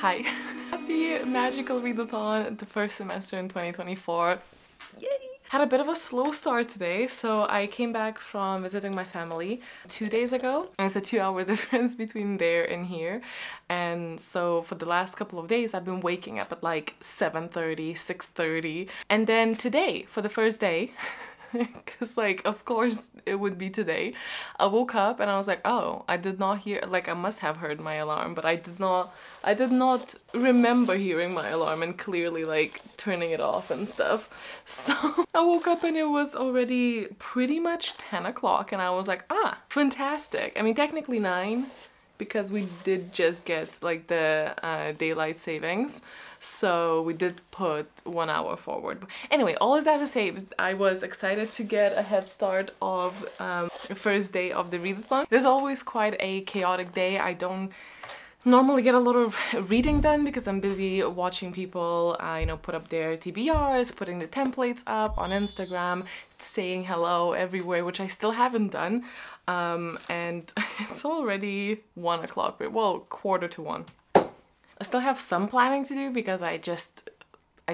Hi! Happy magical readathon, the first semester in 2024. Yay! Had a bit of a slow start today, so I came back from visiting my family 2 days ago. It's a 2-hour difference between there and here, and so for the last couple of days I've been waking up at like 7:30, 6:30, and then today, for the first day, because like of course it would be today, I woke up and I was like, oh, I did not hear, like I must have heard my alarm, but I did not remember hearing my alarm and clearly like turning it off and stuff. So I woke up and it was already pretty much 10 o'clock and I was like, ah, fantastic. I mean, technically 9, because we did just get like the daylight savings, so we did put 1 hour forward. But anyway, all is that to say, I was excited to get a head start of the first day of the readathon. There's always quite a chaotic day. I don't normally get a lot of reading done because I'm busy watching people, you know, put up their TBRs, putting the templates up on Instagram, saying hello everywhere, which I still haven't done. And it's already 1 o'clock, well, 1:45. I still have some planning to do because I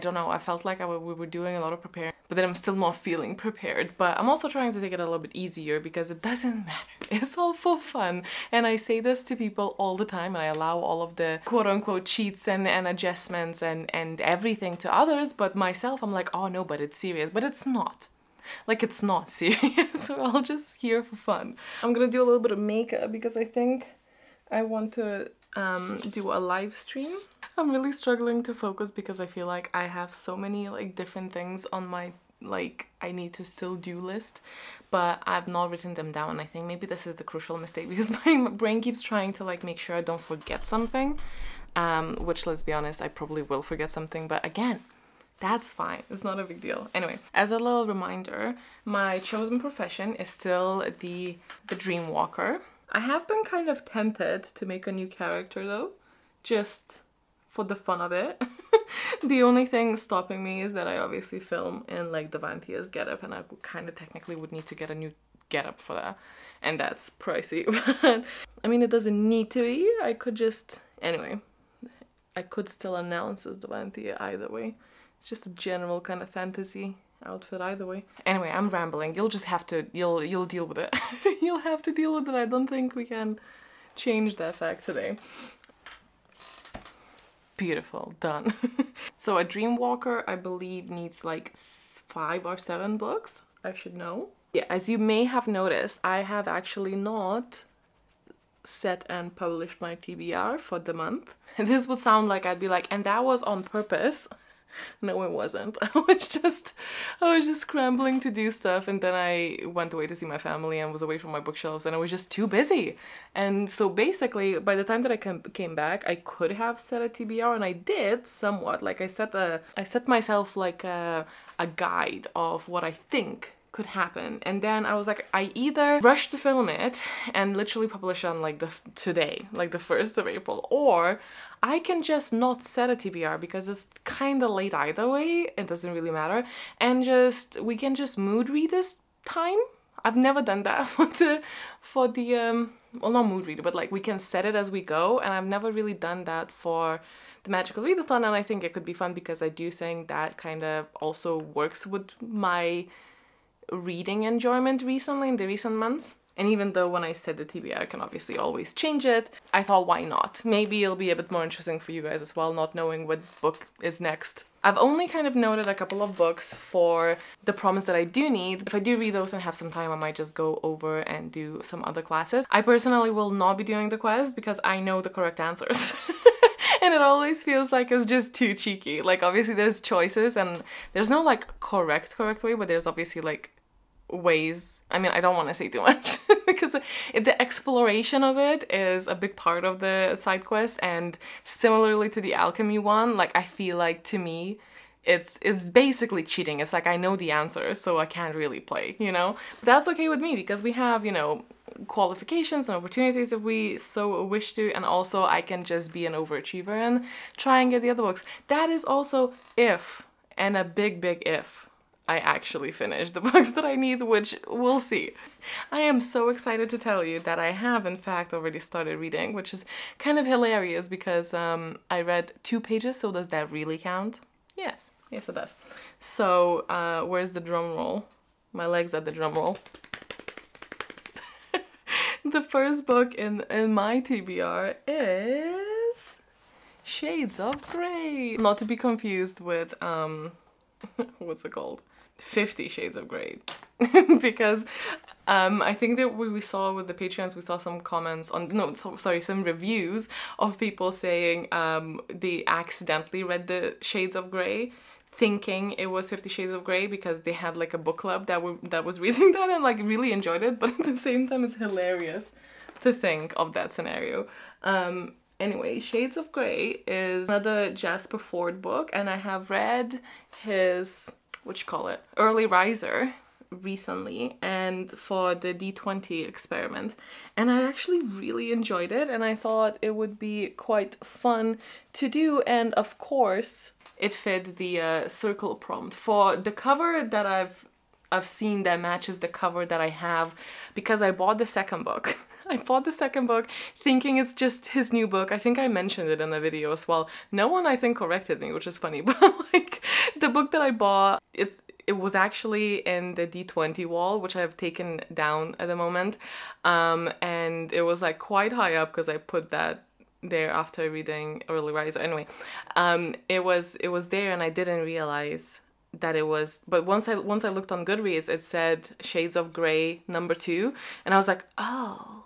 don't know, I felt like we were doing a lot of preparing, but then I'm still not feeling prepared. But I'm also trying to take it a little bit easier because it doesn't matter. It's all for fun. And I say this to people all the time, and I allow all of the quote-unquote cheats and adjustments and everything to others, but myself, I'm like, oh no, but it's serious. But it's not. Like, it's not serious. We're all just here for fun. I'm gonna do a little bit of makeup because I think I want to do a live stream. I'm really struggling to focus because I feel like I have so many like different things on my like I need to still do list, but I've not written them down. I think maybe this is the crucial mistake because my brain keeps trying to like make sure I don't forget something, which, let's be honest, I probably will forget something, but again, that's fine. It's not a big deal. Anyway, as a little reminder, my chosen profession is still the dream walker. I have been kind of tempted to make a new character though, just for the fun of it. The only thing stopping me is that I obviously film in like the Vantia's getup, and I kind of technically would need to get a new getup for that, and that's pricey. But I mean, it doesn't need to be. I could just, anyway, I could still announce as the Vantia either way. It's just a general kind of fantasy outfit either way. Anyway, I'm rambling. You'll just have to, you'll deal with it. You'll have to deal with it. I don't think we can change that fact today. Beautiful, done. So a dream walker, I believe, needs like 5 or 7 books. I should know. Yeah, as you may have noticed, I have actually not set and published my TBR for the month. This would sound like I'd be like, and that was on purpose. No, it wasn't. I was just scrambling to do stuff, and then I went away to see my family and was away from my bookshelves, and I was just too busy. And so basically, by the time that I came back, I could have set a TBR, and I did somewhat. Like I set myself like a guide of what I think could happen, and then I was like, I either rush to film it and literally publish on like today, like the 1st of April, or I can just not set a TBR because it's kind of late either way, it doesn't really matter, and just we can just mood read this time. I've never done that for the well, not mood reader, but like we can set it as we go, and I've never really done that for the magical readathon, and I think it could be fun because I do think that kind of also works with my reading enjoyment recently in the recent months. And even though when I set the TBR, I can obviously always change it, I thought, why not? Maybe it'll be a bit more interesting for you guys as well, not knowing what book is next. I've only kind of noted a couple of books for the promise that I do need. If I do read those and have some time, I might just go over and do some other classes. I personally will not be doing the quest because I know the correct answers. And it always feels like it's just too cheeky. Like, obviously there's choices and there's no like correct way, but there's obviously like ways. I mean, I don't want to say too much because the exploration of it is a big part of the side quest, and similarly to the alchemy one, like I feel like to me it's basically cheating. It's like I know the answer, so I can't really play, you know? But that's okay with me because we have, you know, qualifications and opportunities if we so wish to, and also I can just be an overachiever and try and get the other books. That is also if, and a big if, I actually finished the books that I need, which we'll see. I am so excited to tell you that I have, in fact, already started reading, which is kind of hilarious because I read 2 pages, so does that really count? Yes. Yes, it does. So, where's the drum roll? My legs at the drum roll. The first book in my TBR is Shades of Grey. Not to be confused with, what's it called? 50 Shades of Grey. Because I think that we saw with the Patreons, we saw some comments on, some reviews of people saying they accidentally read the Shades of Grey, thinking it was 50 Shades of Grey because they had like a book club that was reading that and like really enjoyed it, but at the same time it's hilarious to think of that scenario. Anyway, Shades of Grey is another Jasper Ford book, and I have read his, what you call it, Early Riser recently, and for the D20 experiment, and I actually really enjoyed it, and I thought it would be quite fun to do, and of course it fit the circle prompt. For the cover that I've seen that matches the cover that I have, because I bought the second book. I bought the second book thinking it's just his new book. I think I mentioned it in a video as well. No one, I think, corrected me, which is funny, but like the book that I bought, it was actually in the D20 wall, which I've taken down at the moment, and it was like quite high up because I put that there after reading Early Riser. Anyway, it was there and I didn't realize that it was, but once I looked on Goodreads, it said Shades of Grey #2, and I was like, oh,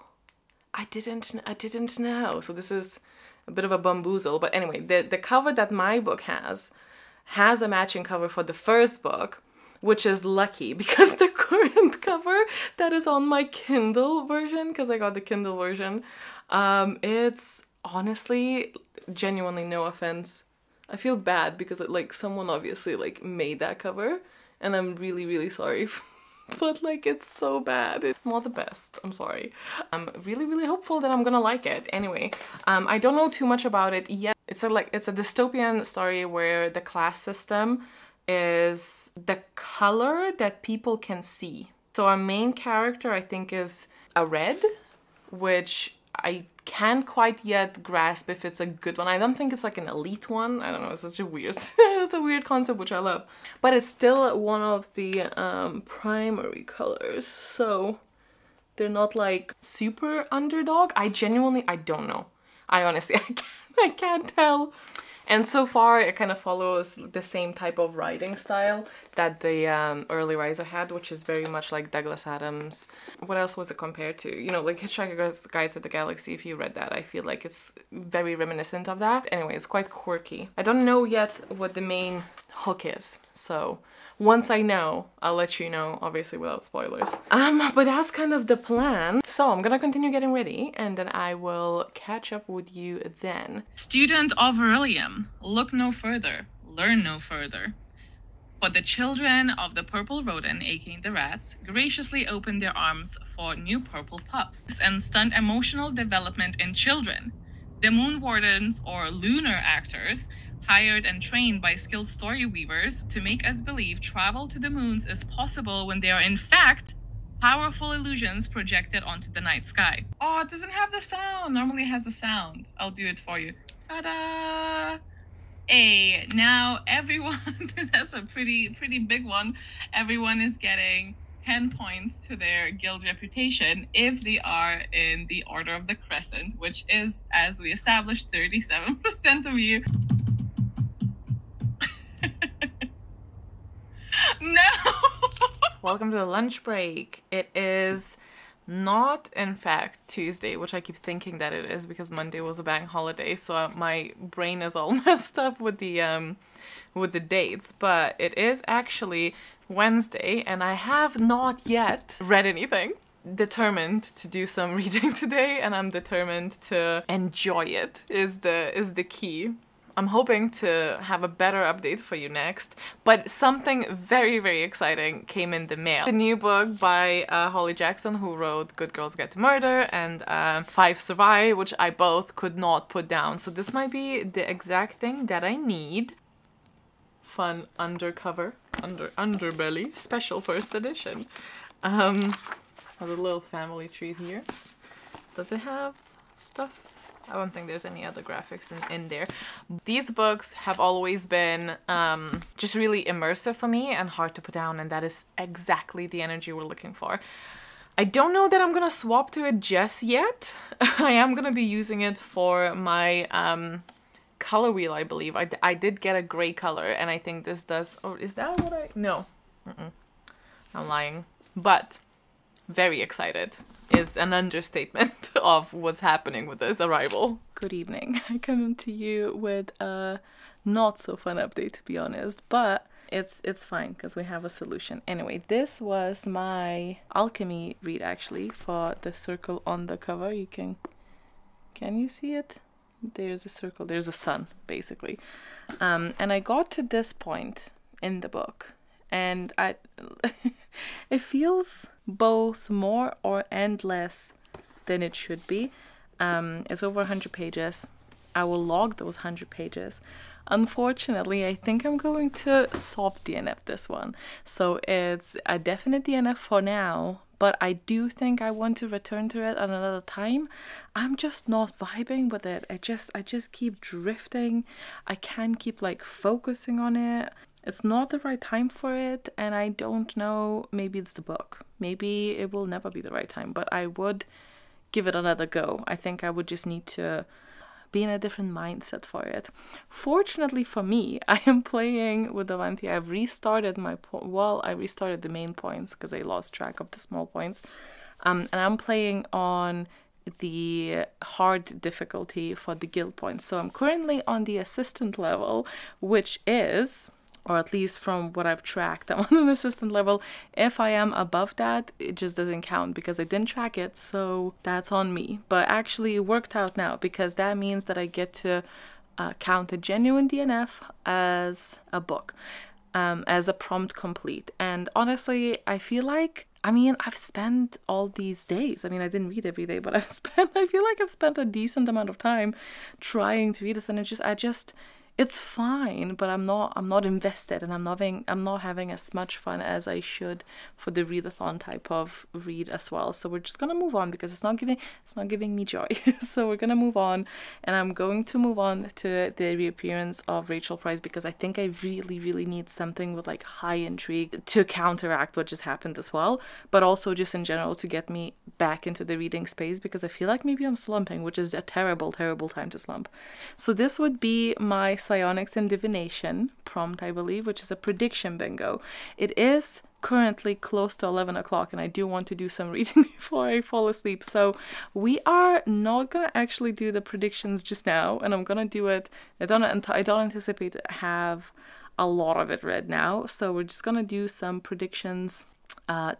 I didn't know. So this is a bit of a bamboozle, but anyway, the cover that my book has a matching cover for the first book, which is lucky because the current cover that is on my Kindle version, because I got the Kindle version, it's honestly, genuinely, no offense, I feel bad because it, like, someone obviously like made that cover, and I'm really, really sorry. But like, it's so bad. It's not the best, I'm sorry. I'm really, really hopeful that I'm gonna like it. Anyway, I don't know too much about it yet. It's a dystopian story where the class system is the color that people can see. So our main character, I think, is a red, which I can't quite yet grasp if it's a good one. I don't think it's like an elite one. I don't know, it's such a weird it's a weird concept, which I love. But it's still one of the primary colors, so they're not like super underdog. I don't know. I honestly can't tell. And so far it kind of follows the same type of writing style that the Early Riser had, which is very much like Douglas Adams. What else was it compared to? You know, like Hitchhiker's Guide to the Galaxy, if you read that, I feel like it's very reminiscent of that. Anyway, it's quite quirky. I don't know yet what the main hook is, so once I know, I'll let you know, obviously without spoilers. But that's kind of the plan. So I'm gonna continue getting ready, and then I will catch up with you then. Student of Aurelium, look no further, learn no further. But the children of the purple rodent, aka the rats, graciously opened their arms for new purple pups and stunned emotional development in children. The moon wardens, or lunar actors, hired and trained by skilled story weavers to make us believe travel to the moons is possible when they are in fact powerful illusions projected onto the night sky. Oh, it doesn't have the sound. Normally it has a sound. I'll do it for you. Ta-da! Hey, now everyone, that's a pretty big one. Everyone is getting 10 points to their guild reputation if they are in the Order of the Crescent, which is, as we established, 37% of you. No! Welcome to the lunch break. It is not, in fact, Tuesday, which I keep thinking that it is because Monday was a bank holiday, so my brain is all messed up with the dates, but it is actually Wednesday, and I have not yet read anything. Determined to do some reading today, and I'm determined to enjoy it is the key. I'm hoping to have a better update for you next, but something very, very exciting came in the mail. The new book by Holly Jackson, who wrote Good Girls Get to Murder and Five Survive, which I both could not put down. So this might be the exact thing that I need fun underbelly special first edition. Another little family treat here. Does it have stuff? I don't think there's any other graphics in there. These books have always been just really immersive for me and hard to put down, and that is exactly the energy we're looking for. I don't know that I'm gonna swap to it just yet. I am gonna be using it for my color wheel, I believe. I did get a gray color, and I think this does... Oh, is that what I... No. Mm-mm. I'm lying. But... very excited is an understatement of what's happening with this arrival. Good evening. I come to you with a not so fun update, to be honest, but it's fine because we have a solution. Anyway, this was my alchemy read actually for the circle on the cover. You can you see it? There's a circle, there's a sun basically. And I got to this point in the book and I it feels both more and less than it should be. It's over 100 pages. I will log those 100 pages. Unfortunately, I think I'm going to soft DNF this one. So it's a definite DNF for now, but I do think I want to return to it at another time. I'm just not vibing with it. I just keep drifting. I can't keep like focusing on it. It's not the right time for it, and I don't know, maybe it's the book. Maybe it will never be the right time, but I would give it another go. I think I would just need to be in a different mindset for it. Fortunately for me, I am playing with Avanti. I've restarted my... well, I restarted the main points because I lost track of the small points. And I'm playing on the hard difficulty for the guild points. So I'm currently on the assistant level, which is... or at least from what I've tracked, I'm on an assistant level. If I am above that, it just doesn't count because I didn't track it, so that's on me. But actually it worked out now because that means that I get to count a genuine DNF as a book, as a prompt complete. And honestly, I feel like, I mean, I've spent all these days, I mean, I didn't read every day, but I feel like I've spent a decent amount of time trying to read this, and I just it's fine, but I'm not invested, and I'm not having as much fun as I should for the readathon type of read as well. So we're just gonna move on because it's not giving me joy. So we're gonna move on, and I'm going to move on to The Reappearance of Rachel Price because I think I really need something with like high intrigue to counteract what just happened as well, but also just in general to get me back into the reading space because I feel like maybe I'm slumping, which is a terrible time to slump. So this would be my psionics and divination prompt, I believe, which is a prediction bingo. It is currently close to 11 o'clock and I do want to do some reading before I fall asleep. So we are not going to actually do the predictions just now, and I'm going to do it. I don't anticipate to have a lot of it read now. So we're just going to do some predictions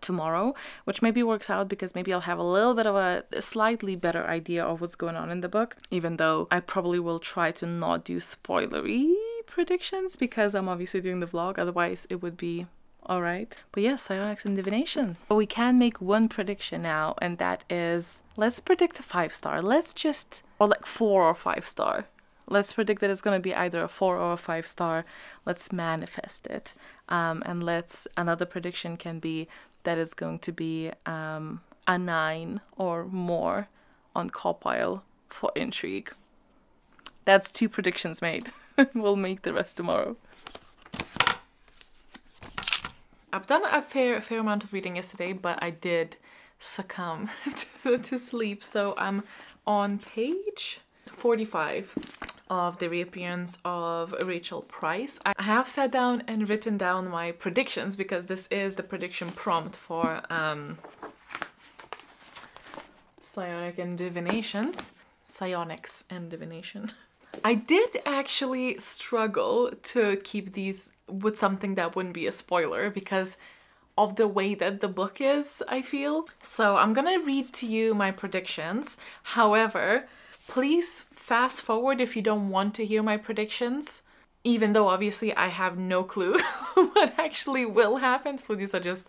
tomorrow, which maybe works out because maybe I'll have a little bit of a slightly better idea of what's going on in the book, even though I probably will try to not do spoilery predictions because I'm obviously doing the vlog, otherwise it would be alright. But yes, psionics and divination. But we can make one prediction now, and that is, let's predict a 5-star. Let's just, or like 4 or 5-star. Let's predict that it's going to be either a 4 or a 5-star. Let's manifest it. And another prediction can be that it's going to be a 9 or more on Copile for intrigue. That's 2 predictions made. We'll make the rest tomorrow. I've done a fair amount of reading yesterday, but I did succumb to sleep. So I'm on page 45. Of The Reappearance of Rachel Price. I have sat down and written down my predictions because this is the prediction prompt for psionics and divination. I did actually struggle to keep these with something that wouldn't be a spoiler because of the way that the book is, I feel. So I'm gonna read to you my predictions. However, please fast forward if you don't want to hear my predictions, even though obviously I have no clue what actually will happen, so these are just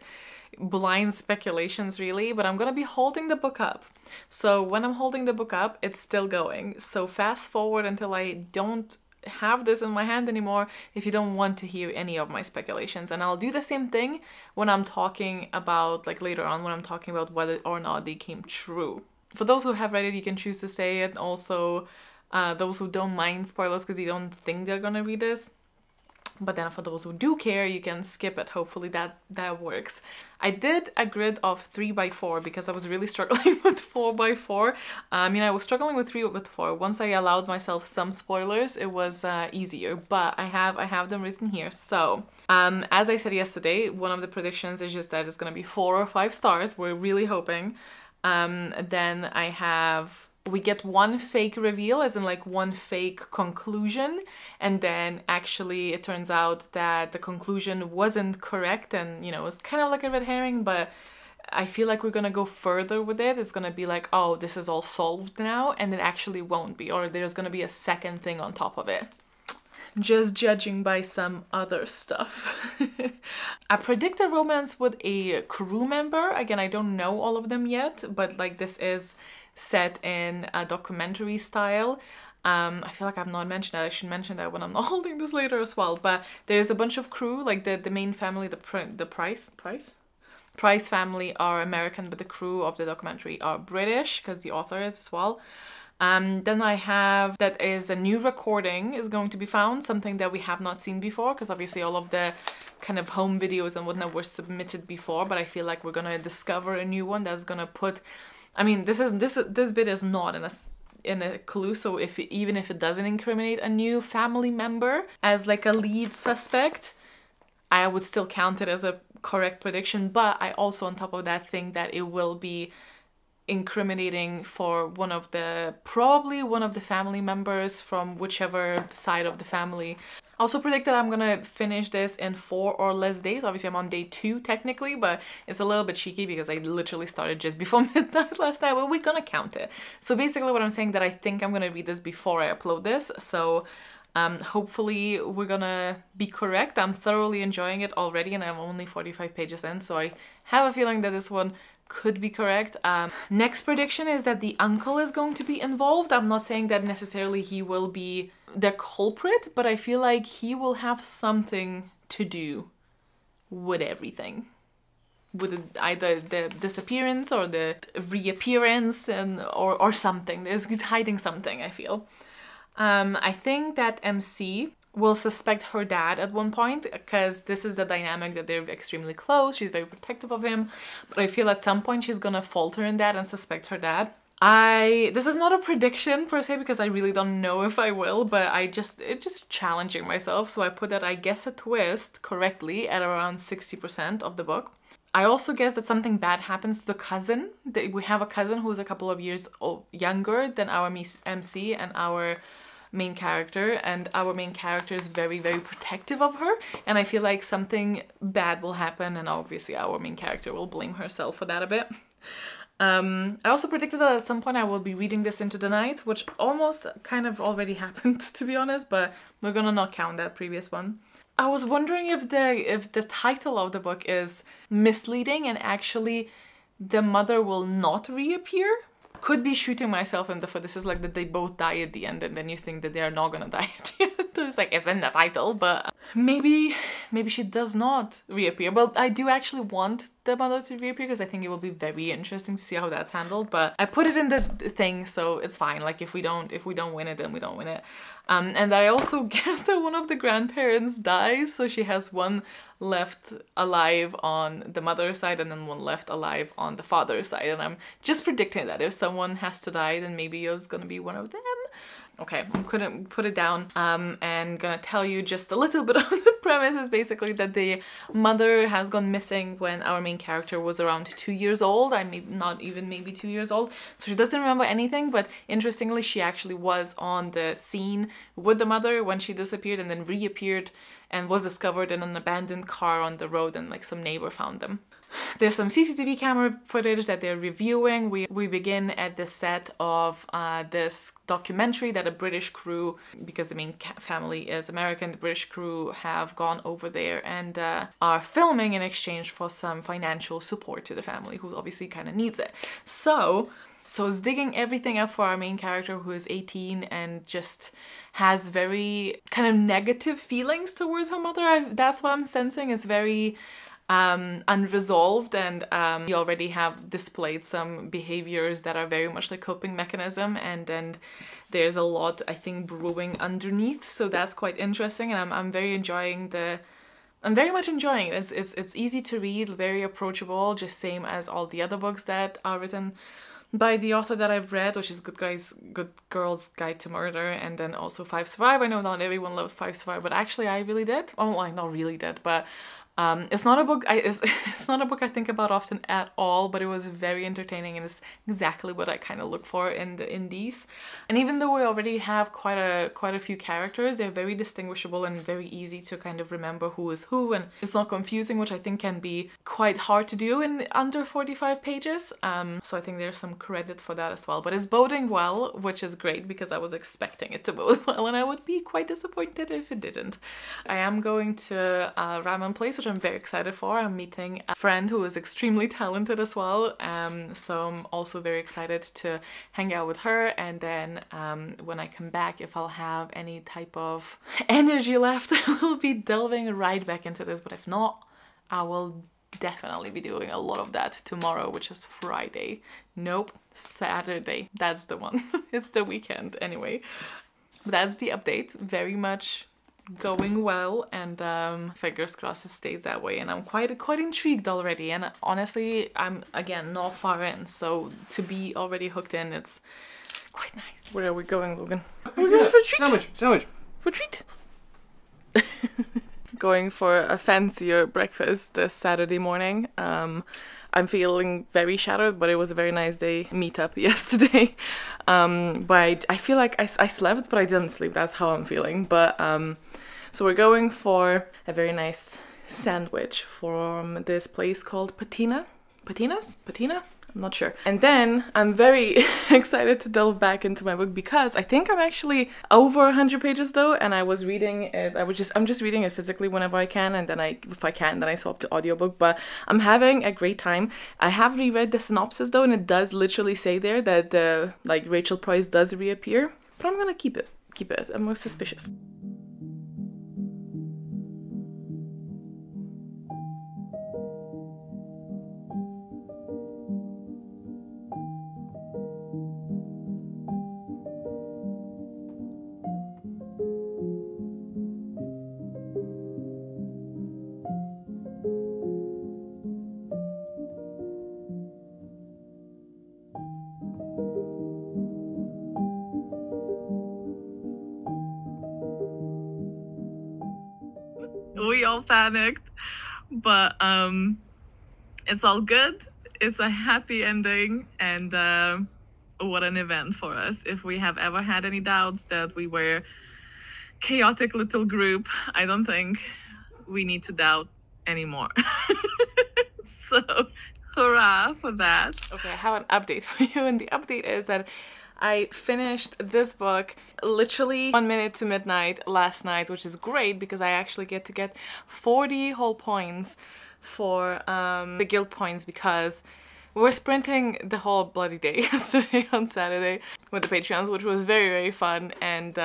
blind speculations really, but I'm gonna be holding the book up. So when I'm holding the book up, it's still going. So fast forward until I don't have this in my hand anymore if you don't want to hear any of my speculations. And I'll do the same thing when I'm talking about, like later on, when I'm talking about whether or not they came true. For those who have read it, you can choose to say it. Also, those who don't mind spoilers because you don't think they're gonna read this. But then for those who do care, you can skip it. Hopefully that works. I did a grid of 3x4 because I was really struggling with 4x4. I mean, I was struggling with 3x4. Once I allowed myself some spoilers, it was easier. But I have them written here. So as I said yesterday, one of the predictions is just that it's gonna be 4 or 5 stars. We're really hoping. Then we get one fake reveal, as in like one fake conclusion, and then actually it turns out that the conclusion wasn't correct, and you know, it's kind of like a red herring, but I feel like we're gonna go further with it. It's gonna be like, oh, this is all solved now, and it actually won't be, or there's gonna be a second thing on top of it. Just judging by some other stuff. I predict a romance with a crew member. Again, I don't know all of them yet, but like this is set in a documentary style. I feel like I've not mentioned that. I should mention that when I'm not holding this later as well. But there's a bunch of crew, like the main family, the Price family are American, but the crew of the documentary are British because the author is as well. Then I have that is a new recording is going to be found, something that we have not seen before, because obviously all of the kind of home videos and whatnot were submitted before, but I feel like we're gonna discover a new one that's gonna put, I mean, this bit is not in a clue, so even if it doesn't incriminate a new family member as like a lead suspect, I would still count it as a correct prediction. But I also, on top of that, think that it will be incriminating for probably one of the family members from whichever side of the family. I also predict that I'm gonna finish this in 4 or less days. Obviously I'm on day 2 technically, but it's a little bit cheeky because I literally started just before midnight last night, but we're gonna count it. So basically what I'm saying that I think I'm gonna read this before I upload this. So hopefully we're gonna be correct. I'm thoroughly enjoying it already and I'm only 45 pages in, so I have a feeling that this one could be correct. Next prediction is that the uncle is going to be involved. I'm not saying that necessarily he will be the culprit, but I feel like he will have something to do with everything. With either the disappearance or the reappearance or something. He's hiding something, I feel. I think that MC will suspect her dad at one point, because this is the dynamic that they're extremely close, she's very protective of him, but I feel at some point she's gonna falter in that and suspect her dad. This is not a prediction per se, because I really don't know if I will, but it's just challenging myself, so I put that I guess a twist correctly at around 60% of the book. I also guess that something bad happens to the cousin. We have a cousin who's a couple of years younger than our MC and our main character, and our main character is very, very protective of her, and I feel like something bad will happen, and obviously our main character will blame herself for that a bit. I also predicted that at some point I will be reading this into the night, which almost kind of already happened, to be honest, but we're gonna not count that previous one. I was wondering if the title of the book is misleading and actually the mother will not reappear. Could be shooting myself in the foot. This is like that they both die at the end and then you think that they are not gonna die at the end. It's like, it's in the title, but maybe she does not reappear. But I do actually want the mother to reappear because I think it will be very interesting to see how that's handled. But I put it in the thing, so it's fine. Like if we don't win it, then we don't win it. And I also guess that one of the grandparents dies, so she has one left alive on the mother's side and then one left alive on the father's side, and I'm just predicting that if someone has to die, then maybe it's gonna be one of them. Okay, I couldn't put it down, and gonna tell you just a little bit of the premise is basically that the mother has gone missing when our main character was around 2 years old. I mean, not even maybe 2 years old, so she doesn't remember anything, but interestingly she actually was on the scene with the mother when she disappeared and then reappeared and was discovered in an abandoned car on the road, and like some neighbor found them. There's some CCTV camera footage that they're reviewing. We begin at the set of this documentary that a British crew, because the main family is American, the British crew have gone over there and are filming in exchange for some financial support to the family, who obviously kind of needs it. So So it's digging everything up for our main character, who is 18 and just has very kind of negative feelings towards her mother. That's what I'm sensing is very unresolved, and we already have displayed some behaviors that are very much like coping mechanism, and there's a lot, I think, brewing underneath, so that's quite interesting, and I'm very enjoying the... I'm very much enjoying it. It's easy to read, very approachable, just same as all the other books that are written by the author that I've read, which is Good Girls Guide to Murder, and then also Five Survive. I know not everyone loved Five Survive, but actually I really did. Oh, well, not really did, but it's not a book it's not a book I think about often at all, but it was very entertaining, and it's exactly what I kind of look for in these. And even though we already have quite a few characters, they're very distinguishable and very easy to kind of remember who is who, and it's not confusing, which I think can be quite hard to do in under 45 pages. So I think there's some credit for that as well. But it's boding well, which is great, because I was expecting it to bode well, and I would be quite disappointed if it didn't. I am going to Ramen Place, which I'm very excited for. I'm meeting a friend who is extremely talented as well, so I'm also very excited to hang out with her, and then when I come back, if I'll have any type of energy left, I will be delving right back into this, but if not, I will definitely be doing a lot of that tomorrow, which is Friday. Nope, Saturday. That's the one. It's the weekend anyway. But that's the update. Very much going well, and fingers crossed it stays that way, and I'm quite intrigued already, and honestly I'm again not far in, so to be already hooked in, it's quite nice. Where are we going, Logan? We're going for a treat! Sandwich! For a treat! Going for a fancier breakfast this Saturday morning. I'm feeling very shattered, but it was a very nice day meetup yesterday. But I feel like I slept, but I didn't sleep. That's how I'm feeling. But so we're going for a very nice sandwich from this place called Patina. Patina? I'm not sure. And then I'm very excited to delve back into my book, because I think I'm actually over 100 pages though, and I was reading it. I'm just reading it physically whenever I can, and then if I can, then I swap to audiobook, but I'm having a great time. I have reread the synopsis though, and it does literally say there that the Rachel Price does reappear, but I'm gonna keep it. I'm more suspicious. We all panicked, but it's all good. It's a happy ending, and what an event for us. If we have ever had any doubts that we were a chaotic little group, I don't think we need to doubt anymore. So hurrah for that. Okay, I have an update for you, and the update is that I finished this book literally 1 minute to midnight last night, which is great, because I actually get 40 whole points for the guild points, because we were sprinting the whole bloody day yesterday on Saturday with the Patreons, which was very, very fun, and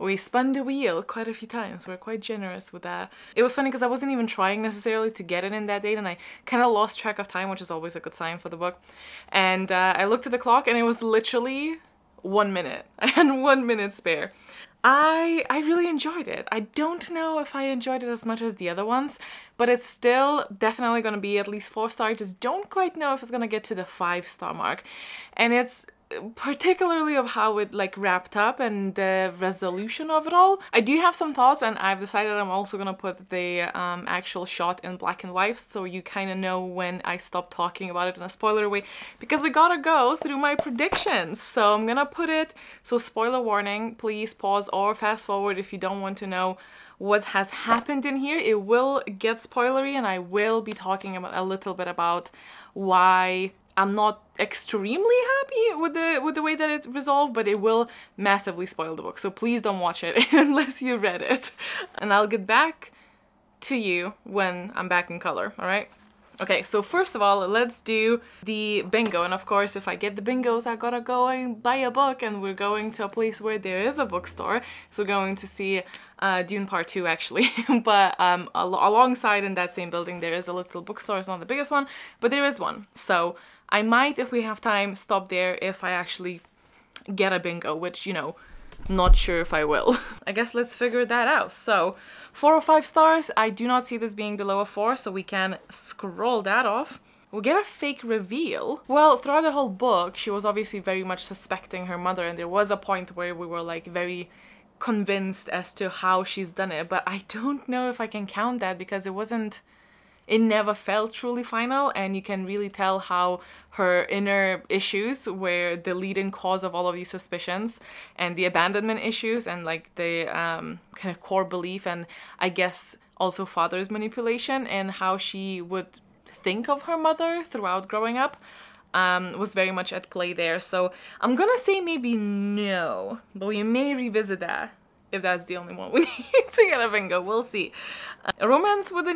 we spun the wheel quite a few times. We're quite generous with that. It was funny because I wasn't even trying necessarily to get it in that date, and I kind of lost track of time, which is always a good sign for the book. And I looked at the clock, and it was literally 1 minute. I had 1 minute spare. I really enjoyed it. I don't know if I enjoyed it as much as the other ones, but it's still definitely going to be at least 4-star. I just don't quite know if it's going to get to the 5-star mark. And it's particularly of how it wrapped up and the resolution of it all. I do have some thoughts, and I've decided I'm also gonna put the actual shot in black and white, so you kind of know when I stop talking about it in a spoiler way, because we gotta go through my predictions. So I'm gonna put it, so spoiler warning, please pause or fast forward if you don't want to know what has happened in here. It will get spoilery, and I will be talking about a little bit about why I'm not extremely happy with the way that it resolved, but it will massively spoil the book, so please don't watch it unless you read it. And I'll get back to you when I'm back in color, all right? Okay, so first of all, let's do the bingo. And of course, if I get the bingos, I gotta go and buy a book, and we're going to a place where there is a bookstore. So we're going to see Dune Part 2, actually. But alongside in that same building, there is a little bookstore. It's not the biggest one, but there is one. So I might, if we have time, stop there if I actually get a bingo, which, you know, not sure if I will. I guess let's figure that out. So 4 or 5 stars, I do not see this being below a 4, so we can scroll that off. We'll get a fake reveal. Well, throughout the whole book, she was obviously very much suspecting her mother, and there was a point where we were like very convinced as to how she's done it, but I don't know if I can count that because it wasn't, it never felt truly final, and you can really tell how her inner issues were the leading cause of all of these suspicions and the abandonment issues and like the kind of core belief, and I guess also father's manipulation, and how she would think of her mother throughout growing up was very much at play there. So I'm gonna say maybe no, but we may revisit that. If that's the only one we need to get a bingo, we'll see. A romance with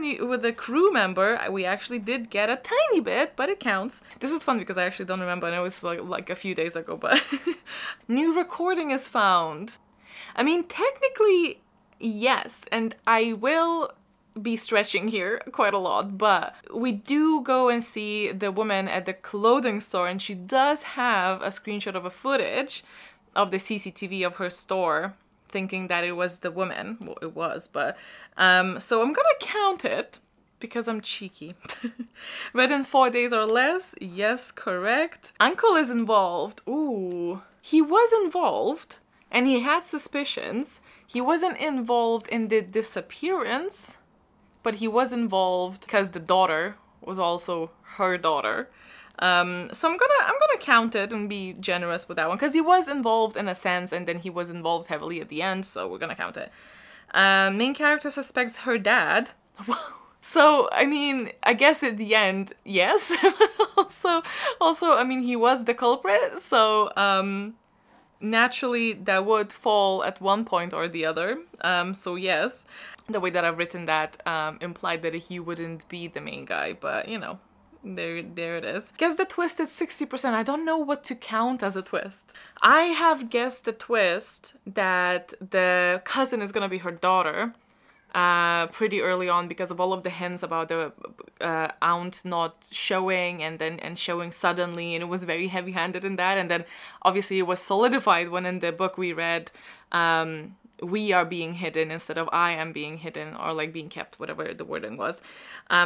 a crew member, we actually did get a tiny bit, but it counts. This is fun because I actually don't remember, and it was like a few days ago, but... New recording is found. I mean, technically, yes, and I will be stretching here quite a lot, but we do go and see the woman at the clothing store, and she does have a screenshot of a footage of the CCTV of her store, thinking that it was the woman. Well, it was, but... so I'm gonna count it, because I'm cheeky. Read in 4 days or less. Yes, correct. Uncle is involved. Ooh. He was involved, and he had suspicions. He wasn't involved in the disappearance, but he was involved because the daughter was also her daughter. So I'm gonna count it and be generous with that one, because he was involved in a sense, and then he was involved heavily at the end, so we're gonna count it. Main character suspects her dad. So, I mean, I guess at the end, yes. also, I mean, he was the culprit, so naturally that would fall at one point or the other, so yes. The way that I've written that implied that he wouldn't be the main guy, but, you know. There it is. Guess the twist at 60%. I don't know what to count as a twist. I have guessed the twist that the cousin is gonna be her daughter pretty early on because of all of the hints about the aunt not showing and showing suddenly, and it was very heavy-handed in that, and then obviously it was solidified when in the book we read we are being hidden instead of I am being hidden, or like being kept, whatever the wording was.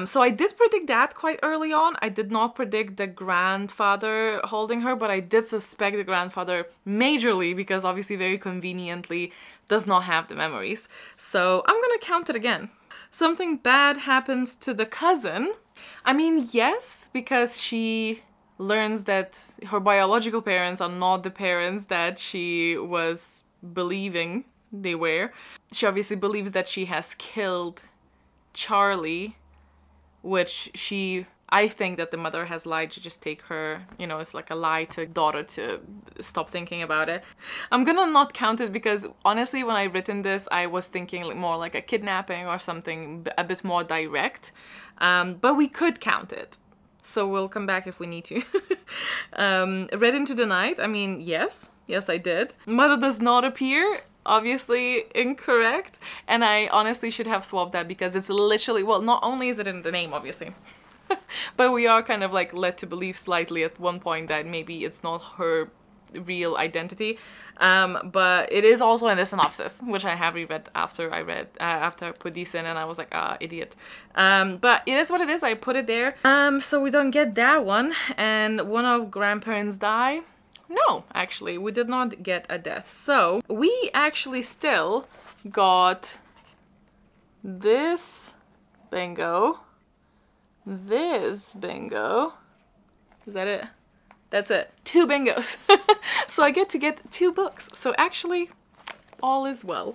So I did predict that quite early on. I did not predict the grandfather holding her, but I did suspect the grandfather majorly because obviously very conveniently does not have the memories. So I'm gonna count it again. Something bad happens to the cousin. I mean, yes, because she learns that her biological parents are not the parents that she was believing they were. She obviously believes that she has killed Charlie, which she, I think that the mother has lied to just take her, you know, it's like a lie to daughter to stop thinking about it. I'm gonna not count it because honestly when I written this I was thinking more like a kidnapping or something a bit more direct, but we could count it. So we'll come back if we need to. Read into the night, I mean, yes I did. Mother does not appear. Obviously incorrect, and I honestly should have swapped that because it's literally, well, not only is it in the name obviously, but we are kind of like led to believe slightly at one point that maybe it's not her real identity, but it is also in the synopsis, which I have reread after I read after I put these in, and I was like, ah, idiot, but it is what it is. I put it there, so we don't get that one. And one of grandparents die. No, actually, we did not get a death. So we actually still got this bingo, is that it? That's it, 2 bingos. So I get 2 books. So actually, all is well.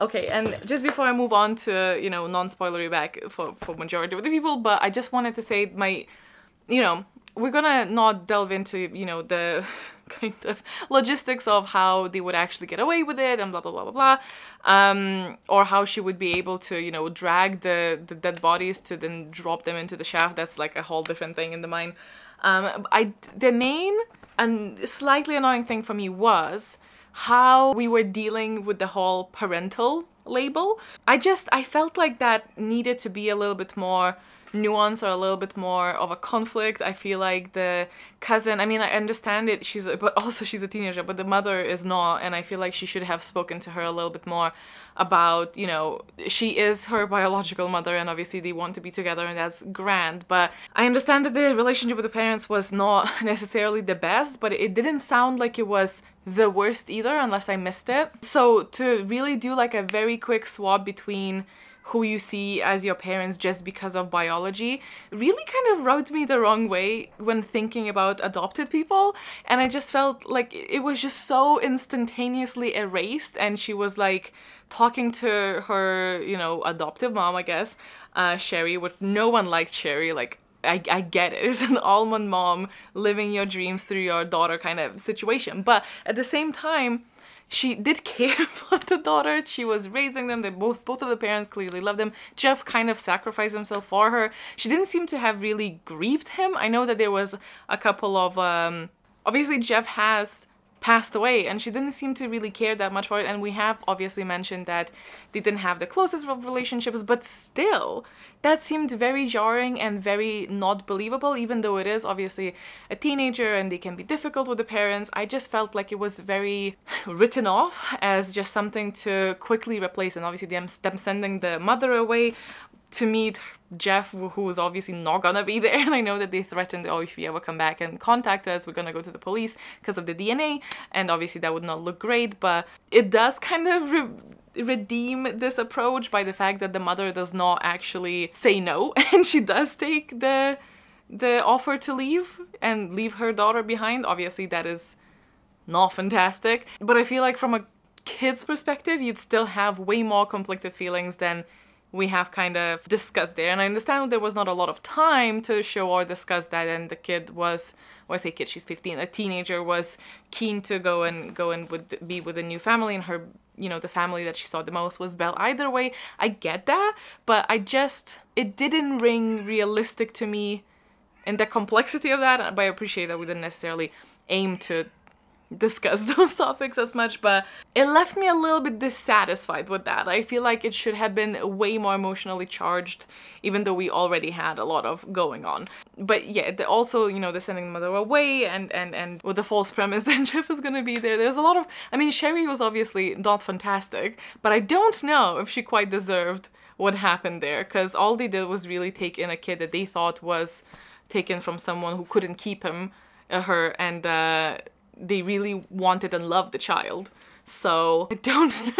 Okay, and just before I move on to, you know, non-spoilery back for majority of the people, but I just wanted to say my, you know, We're gonna not delve into, you know, the kind of logistics of how they would actually get away with it and blah, blah, blah, blah, blah, or how she would be able to, you know, drag the dead bodies to then drop them into the shaft. That's like a whole different thing in the mine. The main and slightly annoying thing for me was how we were dealing with the whole parental label. I felt like that needed to be a little bit more nuance or a little bit more of a conflict. I feel like the cousin, I mean, I understand it, but also she's a teenager, but the mother is not, and I feel like she should have spoken to her a little bit more about, you know, she is her biological mother and obviously they want to be together and that's grand, but I understand that the relationship with the parents was not necessarily the best, but it didn't sound like it was the worst either, unless I missed it. So to really do like a very quick swap between who you see as your parents just because of biology really kind of rubbed me the wrong way when thinking about adopted people, and I just felt like it was just so instantaneously erased, and she was like talking to her, you know, adoptive mom, I guess, Sherry, which no one liked Sherry, like I get it, it's an almond mom living your dreams through your daughter kind of situation, but at the same time, she did care for the daughter, she was raising them, they both of the parents clearly loved them. Jeff kind of sacrificed himself for her. She didn't seem to have really grieved him. I know that there was a couple of, obviously Jeff has passed away and she didn't seem to really care that much for it, and we have obviously mentioned that they didn't have the closest of relationships, but still, that seemed very jarring and very not believable, even though it is obviously a teenager and they can be difficult with the parents. I just felt like it was very written off as just something to quickly replace, and obviously them sending the mother away to meet Jeff, who was obviously not gonna be there, and I know that they threatened, oh, if you ever come back and contact us, we're gonna go to the police because of the DNA, and obviously that would not look great, but it does kind of redeem this approach by the fact that the mother does not actually say no, and she does take the offer to leave and leave her daughter behind. Obviously that is not fantastic, but I feel like from a kid's perspective, you'd still have way more conflicted feelings than we have kind of discussed there, and I understand there was not a lot of time to show or discuss that, and the kid was, well, I say kid, she's 15, a teenager was keen to go and be with a new family, and her, you know, the family that she saw the most was Belle. Either way, I get that, but it didn't ring realistic to me, and the complexity of that, but I appreciate that we didn't necessarily aim to discuss those topics as much, but it left me a little bit dissatisfied with that. I feel like it should have been way more emotionally charged, even though we already had a lot of going on. But yeah, also, you know, they're sending the mother away and with the false premise that Jeff is gonna be there. There's a lot of, I mean, Sherry was obviously not fantastic, but I don't know if she quite deserved what happened there, because all they did was really take in a kid that they thought was taken from someone who couldn't keep her, and they really wanted and loved the child. So I don't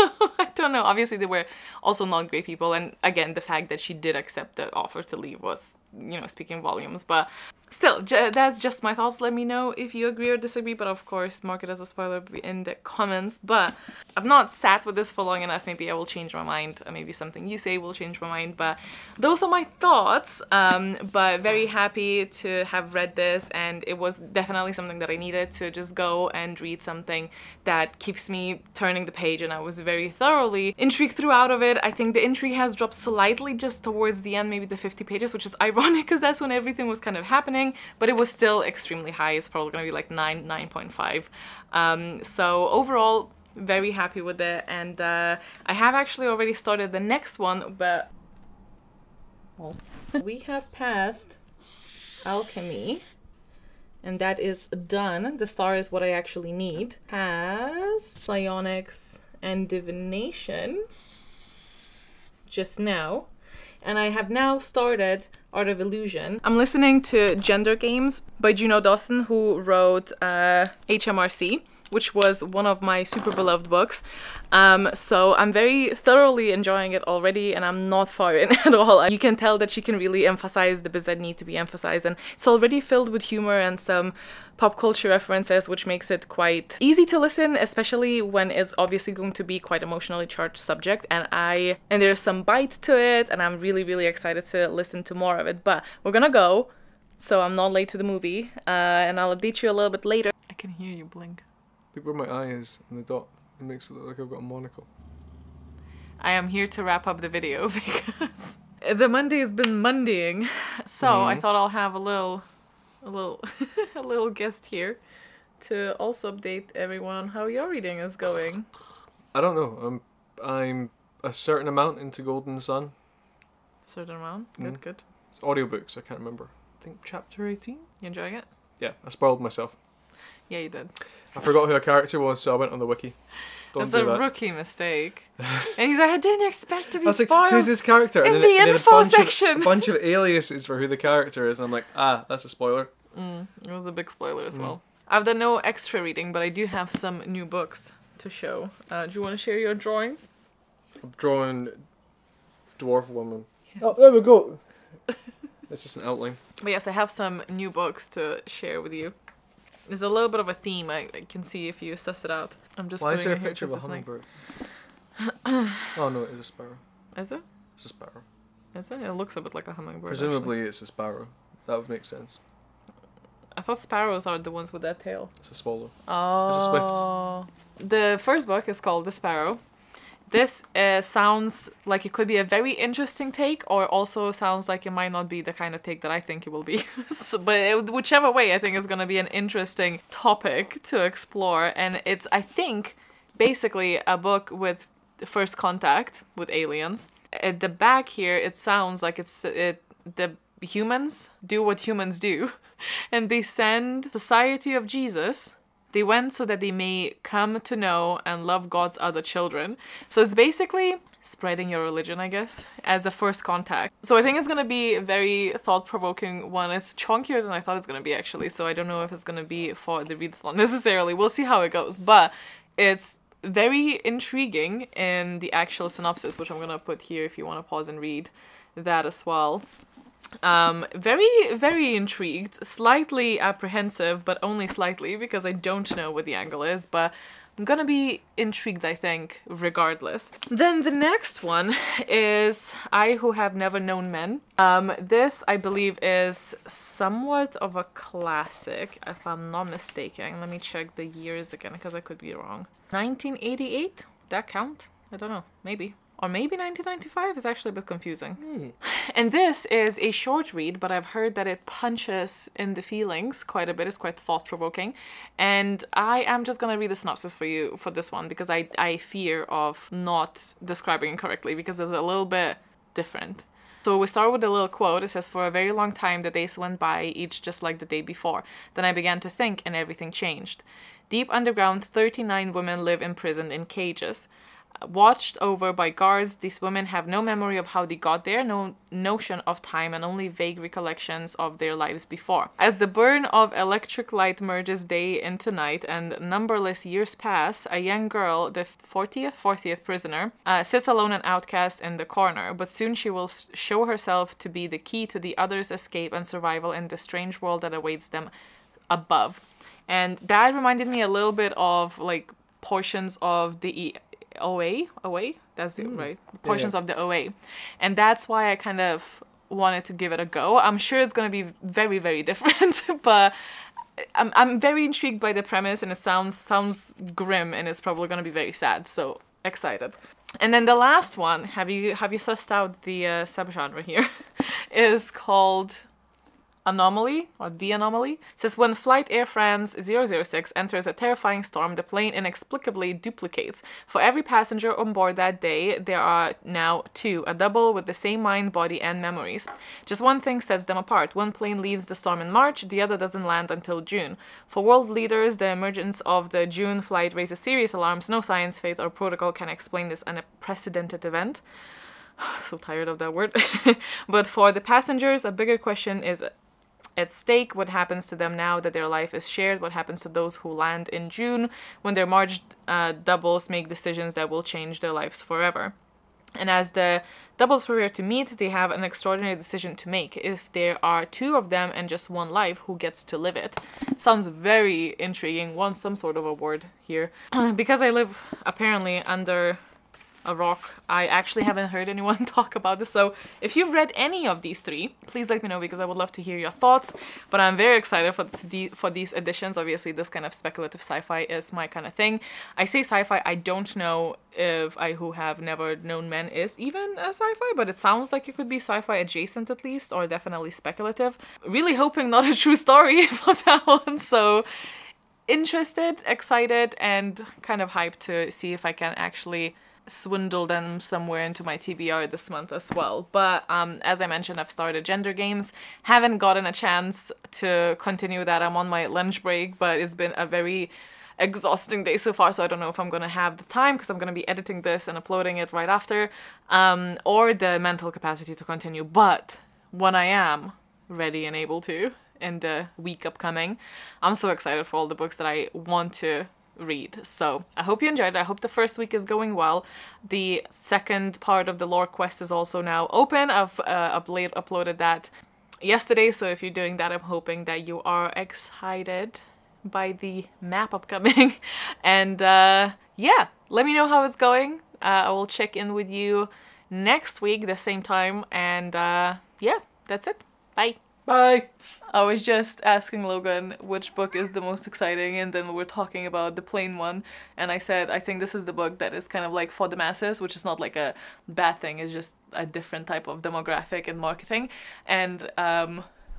know, Obviously they were also not great people, and again, the fact that she did accept the offer to leave was, you know, speaking volumes, but still, that's just my thoughts. Let me know if you agree or disagree, but of course, mark it as a spoiler in the comments. But I've not sat with this for long enough, maybe I will change my mind, or maybe something you say will change my mind, but those are my thoughts, but very happy to have read this, and it was definitely something that I needed to just go and read, something that keeps me turning the page, and I was very thoroughly intrigued throughout of it. I think the intrigue has dropped slightly just towards the end, maybe the 50 pages, which is ironic because that's when everything was kind of happening, but it was still extremely high. It's probably gonna be like 9, 9.5. So overall, very happy with it. And I have actually already started the next one, but we have passed Alchemy, and that is done. The star is what I actually need. Passed Psionics and Divination just now. And I have now started Art of Illusion. I'm listening to Gender Games by Juno Dawson, who wrote HMRC, which was one of my super beloved books. So I'm very thoroughly enjoying it already, and I'm not far in at all. You can tell that she can really emphasize the bits that need to be emphasized, and it's already filled with humor and some pop culture references, which makes it quite easy to listen, especially when it's obviously going to be quite emotionally charged subject, and there's some bite to it, and I'm really, really excited to listen to more of it. But we're gonna go so I'm not late to the movie, and I'll update you a little bit later. I can hear you blink. Look where my eye is and the dot. It makes it look like I've got a monocle. I am here to wrap up the video because the Monday's been Mondaying, so I thought I'll have a little guest here to also update everyone on how your reading is going. I don't know. I'm a certain amount into Golden Sun. A certain amount. Good, good. It's audiobooks. I can't remember. I think chapter 18. You enjoying it? Yeah, I spoiled myself. Yeah, you did. I forgot who a character was, so I went on the wiki. That's a rookie mistake. And he's like, I didn't expect to be spoiled. Like, who's this character? And the info section. A bunch of aliases for who the character is. And I'm like, ah, that's a spoiler. It was a big spoiler as well. I've done no extra reading, but I do have some new books to show. Do you want to share your drawings? I'm drawing Dwarf Woman. Yes. Oh, there we go. It's just an outline. But yes, I have some new books to share with you. There's a little bit of a theme. I can see if you suss it out. I'm just putting it here. Why is there a picture of a hummingbird? Oh no, it is a sparrow. Is it? It's a sparrow. Is it? It looks a bit like a hummingbird. Presumably actually. It's a sparrow. That would make sense. I thought sparrows are the ones with that tail. It's a swallow. Oh. It's a swift. The first book is called The Sparrow. This sounds like it could be a very interesting take, or also sounds like it might not be the kind of take that I think it will be. So, but whichever way, I think it's going to be an interesting topic to explore. And it's, I think, basically a book with first contact with aliens. At the back here, it sounds like the humans do what humans do. And they send Society of Jesus. They went so that they may come to know and love God's other children. So it's basically spreading your religion, I guess, as a first contact. So I think it's going to be a very thought-provoking one. It's chunkier than I thought it's going to be, actually. So I don't know if it's going to be for the readathon necessarily. We'll see how it goes. But it's very intriguing in the actual synopsis, which I'm going to put here if you want to pause and read that as well. Very, very intrigued, slightly apprehensive, but only slightly because I don't know what the angle is, but I'm gonna be intrigued, I think, regardless. Then the next one is I Who Have Never Known Men. This, I believe, is somewhat of a classic, if I'm not mistaken. Let me check the years again, because I could be wrong. 1988? Does that count? I don't know. Maybe. Or maybe 1995 is actually a bit confusing. And this is a short read, but I've heard that it punches in the feelings quite a bit. It's quite thought-provoking. And I am just going to read the synopsis for you for this one, because I fear of not describing it correctly, because it's a little bit different. So we start with a little quote. It says, "For a very long time, the days went by, each just like the day before. Then I began to think, and everything changed. Deep underground, 39 women live imprisoned in cages. Watched over by guards, these women have no memory of how they got there, no notion of time, and only vague recollections of their lives before. As the burn of electric light merges day into night and numberless years pass, a young girl, the 40th prisoner, sits alone and outcast in the corner, but soon she will show herself to be the key to the others' escape and survival in the strange world that awaits them above." And that reminded me a little bit of, like, portions of the OA, that's it, right? Portions of the OA. And that's why I kind of wanted to give it a go. I'm sure it's going to be very, very different, but I'm very intrigued by the premise, and it sounds grim, and it's probably going to be very sad, so excited. And then the last one, have you sussed out the subgenre here, is called Anomaly, or The Anomaly. It says, "When flight Air France 006 enters a terrifying storm, the plane inexplicably duplicates. For every passenger on board that day, there are now two, a double with the same mind, body, and memories. Just one thing sets them apart. One plane leaves the storm in March, the other doesn't land until June. For world leaders, the emergence of the June flight raises serious alarms. No science, faith, or protocol can explain this unprecedented event." So tired of that word. "But for the passengers, a bigger question is at stake. What happens to them now that their life is shared? What happens to those who land in June when their March doubles make decisions that will change their lives forever? And as the doubles prepare to meet, they have an extraordinary decision to make. If there are two of them and just one life, who gets to live it?" Sounds very intriguing. Want some sort of award here. Because I live apparently under a rock. I actually haven't heard anyone talk about this, so if you've read any of these three, please let me know, because I would love to hear your thoughts. But I'm very excited for these editions. Obviously, this kind of speculative sci-fi is my kind of thing. I say sci-fi, I don't know if I Who Have Never Known Men is even a sci-fi, but it sounds like it could be sci-fi adjacent at least, or definitely speculative. Really hoping not a true story for that one, so interested, excited, and kind of hyped to see if I can actually swindle them somewhere into my TBR this month as well. But as I mentioned, I've started Gender Games. Haven't gotten a chance to continue that. I'm on my lunch break, but it's been a very exhausting day so far, so I don't know if I'm gonna have the time, because I'm gonna be editing this and uploading it right after, or the mental capacity to continue. But when I am ready and able to in the week upcoming, I'm so excited for all the books that I want to read. So I hope you enjoyed it. I hope the first week is going well. The second part of the lore quest is also now open. I've uploaded that yesterday, so if you're doing that, I'm hoping that you are excited by the map upcoming. And yeah, let me know how it's going. I will check in with you next week, the same time, and yeah, that's it. Bye. Bye! I was just asking Logan which book is the most exciting, and then we're talking about the plain one, and I said I think this is the book that is kind of like for the masses, which is not like a bad thing, it's just a different type of demographic and marketing. And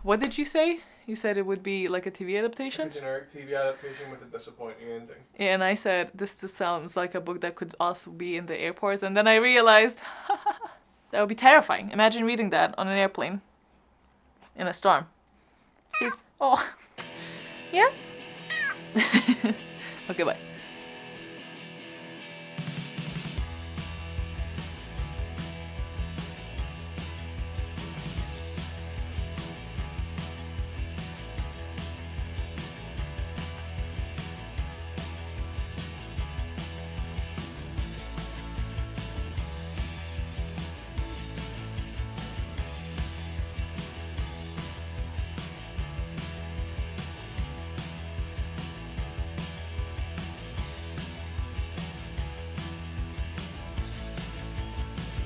what did you say? You said it would be like a TV adaptation? Like a generic TV adaptation with a disappointing ending. Yeah, and I said this just sounds like a book that could also be in the airports, and then I realized that would be terrifying. Imagine reading that on an airplane. In a storm. She's... oh. Yeah? Okay, bye.